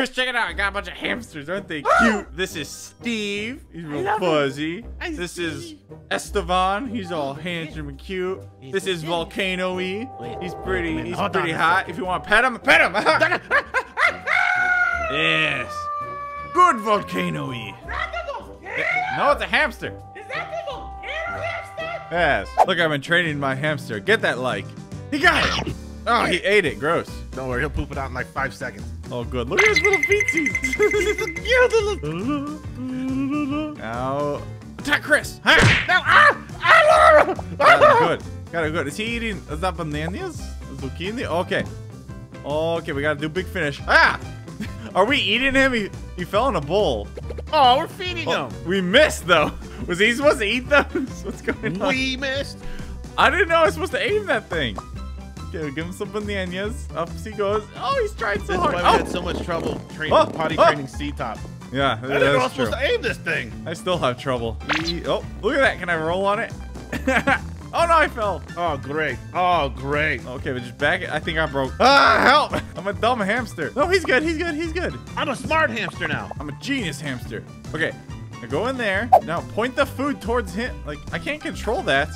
Chris, check it out. I got a bunch of hamsters. Aren't they cute? This is Steve. He's real fuzzy. This is Esteban. He's all handsome and cute. This is Volcano-y. He's pretty hot. If you want to pet him, pet him. Yes. Good Volcano-y. No, it's a hamster. Is that the volcano hamster? Yes. Look, I've been training my hamster. Get that like. He got it. Oh, he ate it. Gross. Don't worry, he'll poop it out in like 5 seconds. Oh, good. Look at his little feetsies. Now, attack Chris. Huh? No. Got it good. Got it good. Is he eating? Is that bananas? Zucchini? Okay. Okay, we gotta do big finish. Ah! Are we eating him? He fell in a bowl. Oh, we're feeding him. We missed though. Was he supposed to eat those? What's going on? We missed. I didn't know I was supposed to aim that thing. Okay, give him some bananas. Up he goes. Oh, he's trying so hard. That's why we had so much trouble training, potty training C-Top. Yeah, that's true. I didn't know I was supposed to aim this thing. I still have trouble. Oh, look at that. Can I roll on it? Oh, no, I fell. Oh, great. Oh, great. Okay, but just back it. I think I broke. Ah, help. I'm a dumb hamster. No, he's good. He's good. He's good. I'm a smart hamster now. I'm a genius hamster. Okay, now go in there. Now point the food towards him. Like, I can't control that.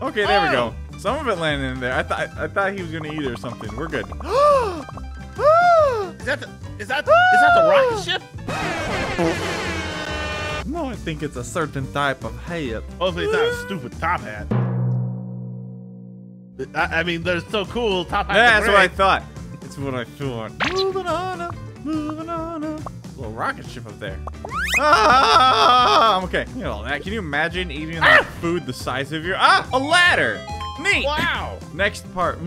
Okay, there we go. Some of it landed in there. I thought he was gonna eat it or something. We're good. Is that the rocket ship? No, I think it's a certain type of hat. Hopefully it's not a stupid top hat. I mean, they're so cool. Top hat. Yeah, that's what I thought. It's what I thought. Moving on up, moving on up. Little rocket ship up there. Ah, okay. You know that. Can you imagine eating that food the size of your a ladder? Neat. Wow. Next part.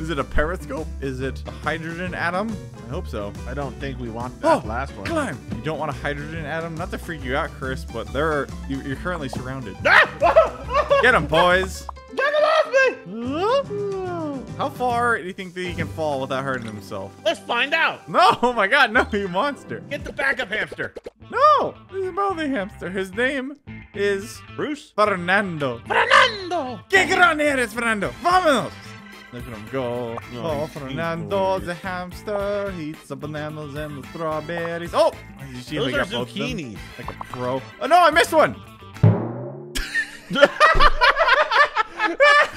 Is it a periscope? Is it a hydrogen atom? I hope so. I don't think we want that last one. Climb. You don't want a hydrogen atom? Not to freak you out, Chris, but you're currently surrounded. Get him, boys. Get him off me! How far do you think that he can fall without hurting himself? Let's find out. No, oh my God, no, you monster. Get the backup hamster. No, he's a moldy hamster. His name is Bruce Fernando. Fernando! Que grande eres, Fernando. Vámonos! Look at him go. Oh, Fernando the hamster. He eats the bananas and the strawberries. Oh! Those are zucchini. Like a pro. Oh, no, I missed one!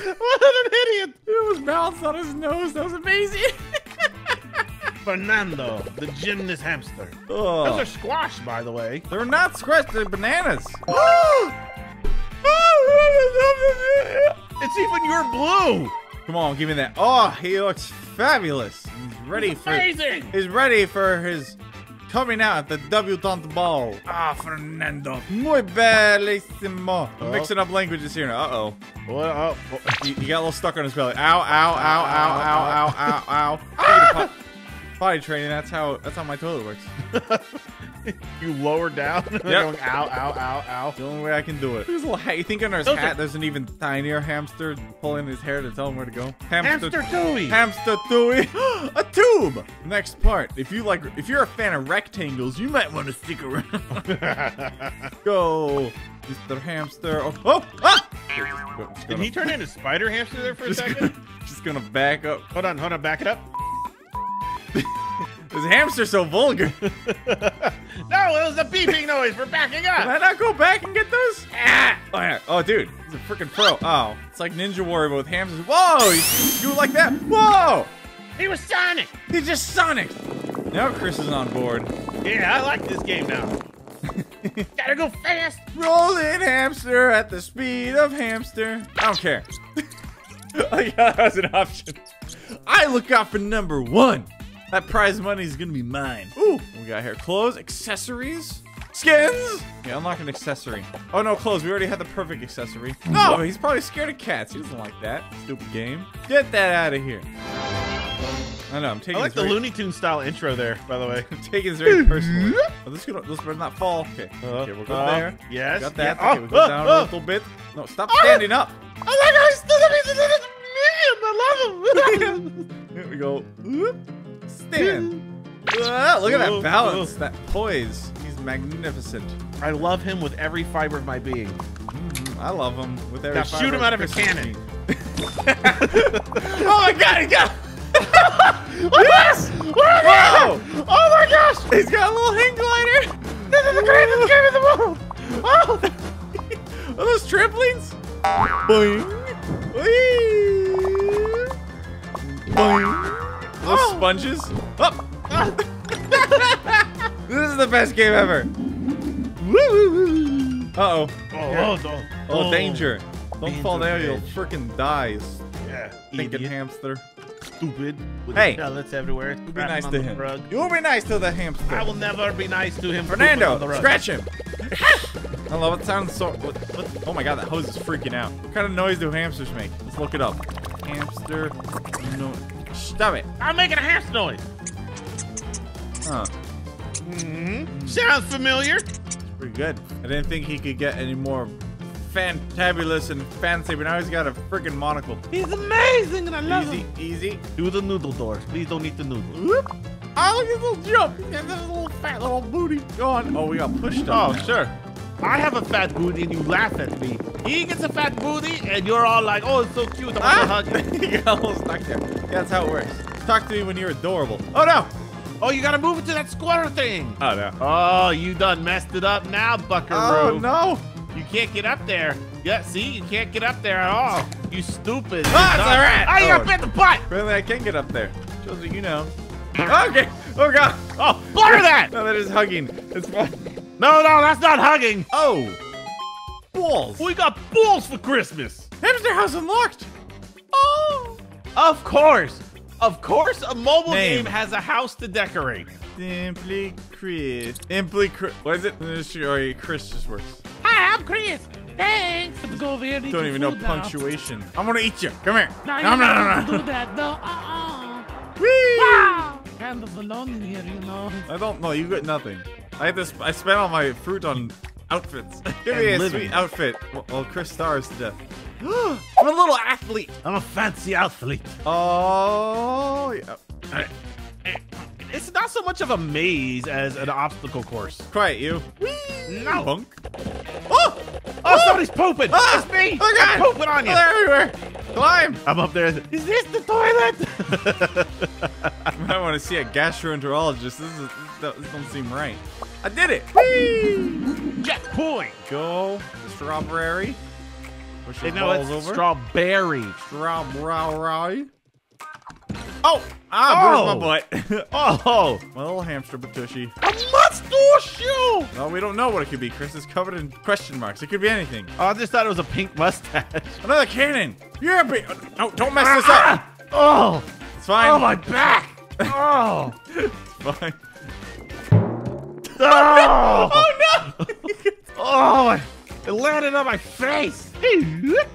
What an idiot! It was bounced on his nose. That was amazing. Fernando, the gymnast hamster. Oh. Those are squash, by the way. They're not squash. They're bananas. It's even your blue. Come on, give me that. Oh, he looks fabulous. He's ready for his coming out at the debutante ball. Ah, Fernando. Muy bellissimo. I'm mixing up languages here now. Uh-oh. He got a little stuck on his belly. Ow, ow, ow, ow, ow, ow, ow, ow. Potty training, that's how my toilet works. You lower down and going ow, ow, ow, ow. The only way I can do it. There's a little hat. You think under his hat there's an even tinier hamster pulling his hair to tell him where to go? Hamster Tui! Hamster Tui! A tube! Next part. If you're a fan of rectangles, you might want to stick around. Go, Mr. Hamster. Oh! Did he turn into Spider Hamster there for a second? Just gonna back up. Hold on, back it up. This hamster's so vulgar. No, it was a beeping noise for backing up. Can I not go back and get those? Ah. Oh, yeah. Oh, dude, he's a freaking pro. Oh, it's like Ninja Warrior but with hamsters. Whoa, you do it like that. Whoa. He was Sonic. He just Sonic. Now Chris is on board. Yeah, I like this game now. Gotta go fast. Roll in hamster at the speed of hamster. I don't care. Like, that was an option. I look out for #1. That prize money is gonna be mine. Ooh, we got here clothes, accessories, skins. Yeah, unlock an accessory. Oh no, clothes. We already had the perfect accessory. No, he's probably scared of cats. He doesn't like that stupid game. Get that out of here. I know. I'm taking. I like the Looney Tunes style intro there. By the way, I'm taking this very personally. Oh, this better not fall. Okay. Okay, we'll go there. Yes. Got that. Yeah. Okay, we'll go down a little bit. No, stop standing up. Oh my God, he's still a million. I love him. Here we go. Whoop. Stand. Look at that balance, that poise. He's magnificent. I love him with every fiber of my being. I love him with every fiber. Now shoot him out of a cannon. Oh my God, he got him. Yes! Whoa! He's got a little hang glider. This is the greatest game in the world. Oh, are those trampolines? Boing. Wee. Boing. Those sponges. Up. Oh. This is the best game ever. Uh-oh. Oh, danger. Don't fall there, you'll freaking die. Yeah, thinking hamster. Stupid. With hey, pellets everywhere. Be nice to him. Rug. You'll be nice to the hamster. I will never be nice to him. Fernando, scratch him. I love it. Sounds so. What? Oh my god, that hose is freaking out. What kind of noise do hamsters make? Let's look it up. Hamster noise. Stop it. I'm making a hamster noise. Huh. Mm-hmm. Sounds familiar. It's pretty good. I didn't think he could get any more fantabulous and fancy, but now he's got a freaking monocle. He's amazing and I love him. Easy, easy. Do the noodle doors. Please don't eat the noodle. Whoop. Oh, look at this little jump. Look at this little fat little booty gone. Oh, we got pushed off. Oh, sure. I have a fat booty and you laugh at me. He gets a fat booty and you're all like, oh, it's so cute. I want to hug you. You got almost stuck there. That's how it works. Talk to me when you're adorable. Oh, no. Oh, you gotta move it to that squatter thing. Oh, no. Oh, you done messed it up now, buckaroo. Oh, no. You can't get up there. Yeah, see? You can't get up there at all. You stupid. Oh, it's all right. Oh, you got bit in the butt. Apparently, I can get up there. Just so you know. Okay. Oh, God. Oh, blur that. No, that is hugging. It's fun. No, no, that's not hugging. Oh. Balls. We got balls for Christmas. Hamster house unlocked. Oh. Of course. Of course, a mobile game has a house to decorate. SimplyChris. SimplyChris. What is it? Chris just works. Hi, I'm Chris. Thanks. Let's go over here and eat. Don't even know punctuation. Now. I'm gonna eat you. Come here. No, you don't do that. No. Whee! Wow. Kind of alone in here, you know. I don't know. You got nothing. I spent all my fruit on outfits. Give me a sweet outfit. Well, Chris stars to death. I'm a little athlete. I'm a fancy athlete. Oh. Yeah. All right. It's not so much of a maze as an obstacle course. Quiet, you. Whee! No. Punk. Oh! Oh, somebody's pooping. Ah! It's me. Oh, God. I'm pooping on you. Oh, they're everywhere. Climb. I'm up there. Is this the toilet? I want to see a gastroenterologist. This don't seem right. I did it. Whee! Checkpoint. Go. Strawberry. Push your balls over. Strawberry. Strawberry. Oh! Ah, bruised my butt. Oh! My little hamster batushy. A mustache! You! Well, we don't know what it could be. Chris is covered in question marks. It could be anything. Oh, I just thought it was a pink mustache. Another cannon! Yeah, but no, don't mess this up! Oh! It's fine. Oh, my back! Oh! It's fine. Oh! Oh, no! Oh, it landed on my face!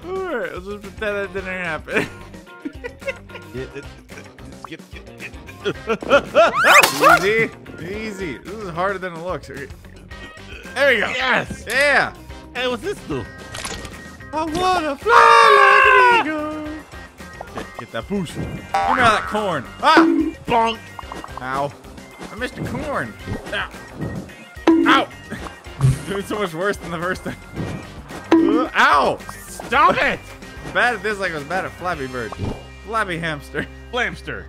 Alright, let's just pretend that didn't happen. Easy, easy. This is harder than it looks. There we go. Yes. Yeah. Hey, what's this do? I wanna fly like an eagle. Get that boost. Give me all that corn. Ah, bonk. Ow. I missed the corn. Ow. Ow. It's doing so much worse than the first time. Ow. Stop it. Bad at this, like I was bad at Flappy Bird. Flabby hamster. Flamster.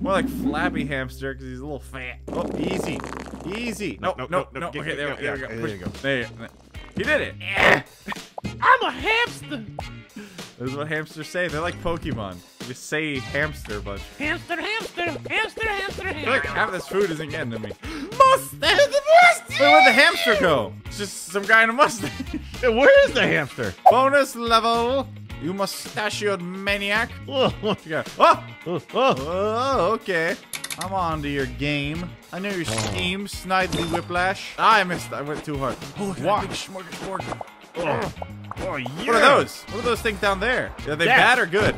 More like flabby hamster because he's a little fat. Oh, easy. Easy. No. Okay, there we go. There you go. He did it. Yeah. I'm a hamster. This is what hamsters say. They're like Pokemon. You just say hamster, but. Hamster, hamster, hamster, hamster, hamster. Look, half this food isn't getting to me. Mustache, the mustache. Where'd the hamster go? It's just some guy in a mustache. Where is the hamster? Bonus level. You mustachioed maniac! Oh, what you got? Oh, okay. I'm on to your game. I know your scheme, Snidely Whiplash. Ah, I missed. I went too hard. Oh, watch. Oh, yeah. What are those? What are those things down there? Are they bad or good?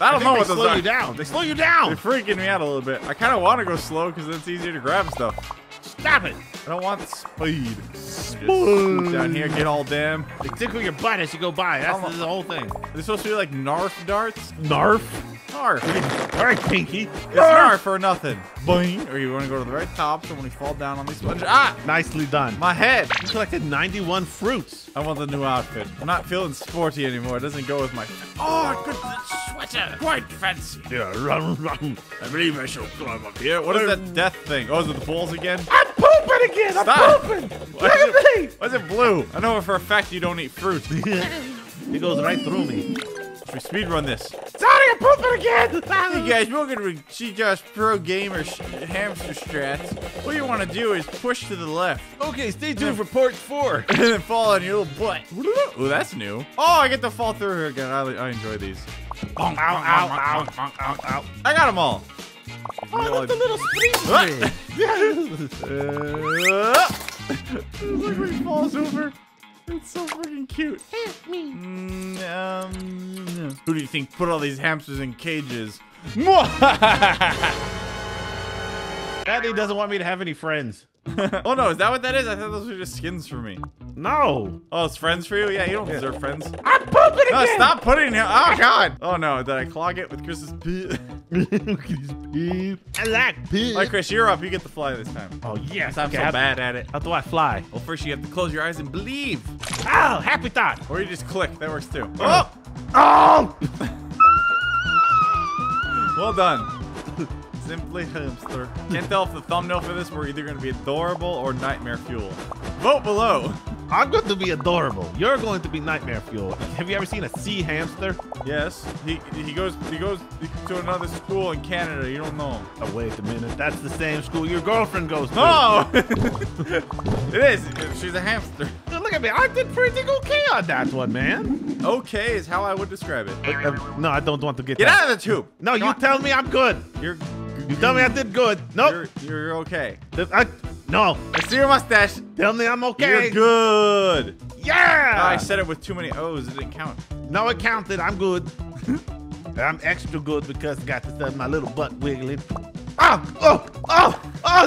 I don't know what those are. They slow you down. They slow you down. They're freaking me out a little bit. I kind of want to go slow because it's easier to grab stuff. Stop it! I don't want speed. Just down here, get all damn. They tickle your butt as you go by. That's the whole thing. Are they supposed to be like Narf darts? Narf? Narf. Alright, Pinky. It's Narf or nothing. Boing. Or you want to go to the very top, so when you fall down on these sponges. Ah! Nicely done. My head. You collected 91 fruits. I want the new outfit. I'm not feeling sporty anymore. It doesn't go with my... Oh, good sweater. Quite fancy. Yeah, run. I believe I shall climb up here. What is that death thing? Oh, is it the balls again? Pooping again! Stop. I'm pooping! Look at me! Why is it blue? I know for a fact you don't eat fruit. It goes right through me. Should we speedrun this? Sorry, I'm pooping again! Hey guys, welcome to G Josh Pro Gamer Hamster Strats. What you want to do is push to the left. Okay, stay tuned for part 4. And then fall on your little butt. Ooh, that's new. Oh, I get to fall through here again. I enjoy these. Ow. I got them all. Oh, look, the little spring. Look where he falls over. It's so freaking cute. Help me. Who do you think put all these hamsters in cages? Daddy doesn't want me to have any friends. Oh no, is that what that is? I thought those were just skins for me. No. Oh, it's friends for you? Yeah, you don't deserve friends. I'm pooping again. No, stop putting it. Oh God. Oh no, did I clog it with Chris's pee? Look at his pee. I like pee. All right, Chris, you're up. You get to fly this time. Oh yes, I'm so bad at it. How do I fly? Well, first you have to close your eyes and believe. Oh, happy thought. Or you just click. That works too. Oh. Oh. Well done. Simply Hamster. Can't tell if the thumbnail for this we're either going to be adorable or nightmare fuel. Vote below. I'm going to be adorable. You're going to be nightmare fuel. Have you ever seen a sea hamster? Yes. He goes to another school in Canada. You don't know him. Oh, wait a minute. That's the same school your girlfriend goes to. No. It is. She's a hamster. Look at me. I did pretty okay on that one, man. Okay is how I would describe it. No, I don't want to get that. Get out of the tube. No, you tell me I'm good. You tell me I did good. Nope. You're okay. No. I see your mustache. Tell me I'm okay. You're good. Yeah. I said it with too many O's. It didn't count. No, it counted. I'm good. I'm extra good because I got to stuff my little butt wiggling. Oh,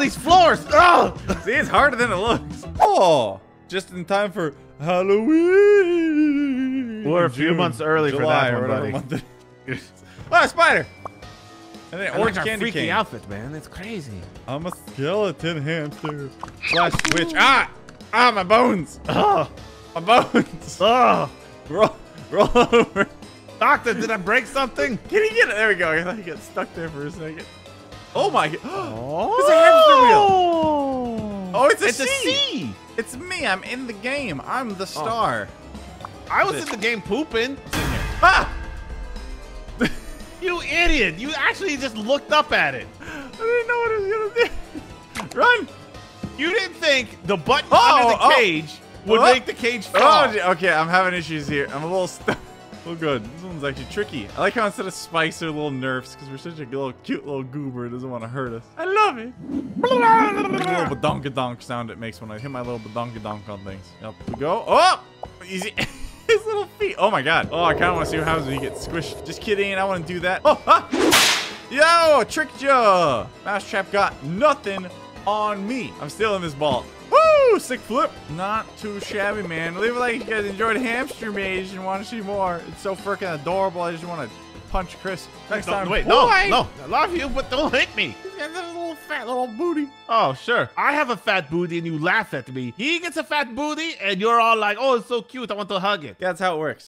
these floors. Oh. See, it's harder than it looks. Oh, just in time for Halloween. We're a few months early for that one, buddy. Oh, spider. And then orange candy freaky cane. Outfit, man. That's crazy. I'm a skeleton hamster. Slash switch. Ah! Ah, my bones! Oh! My bones! Oh! Roll over. Doctor, did I break something? Can he get it? There we go. I thought he got stuck there for a second. Oh my God. Oh! It's a hamster wheel! Oh, it's a C! It's me. I'm in the game. I'm the star. Oh. I was in the game pooping. What's in here? Ah! You idiot! You actually just looked up at it. I didn't know what it was gonna do. Run! You didn't think the button under the cage would make the cage fall. Oh, okay, I'm having issues here. I'm a little stuck. Oh, good. This one's actually tricky. I like how instead of spikes, they're little nerfs because we're such a little cute little goober. It doesn't want to hurt us. I love it. The little badonkadonk sound it makes when I hit my little badonkadonk on things. Up we go. Oh, easy. His little feet. Oh my God. Oh, I kind of want to see what happens when you get squished. Just kidding. I want to do that. Oh, Yo, tricked ya. Mousetrap got nothing on me. I'm still in this ball. Woo, sick flip. Not too shabby, man. Leave a like if you guys enjoyed Hamster Maze and want to see more. It's so freaking adorable. I just want to punch Chris. Next time. Wait, no. I love you, but don't hit me. He's got a little fat little booty. Oh, sure. I have a fat booty and you laugh at me. He gets a fat booty and you're all like, oh, it's so cute. I want to hug it. That's how it works.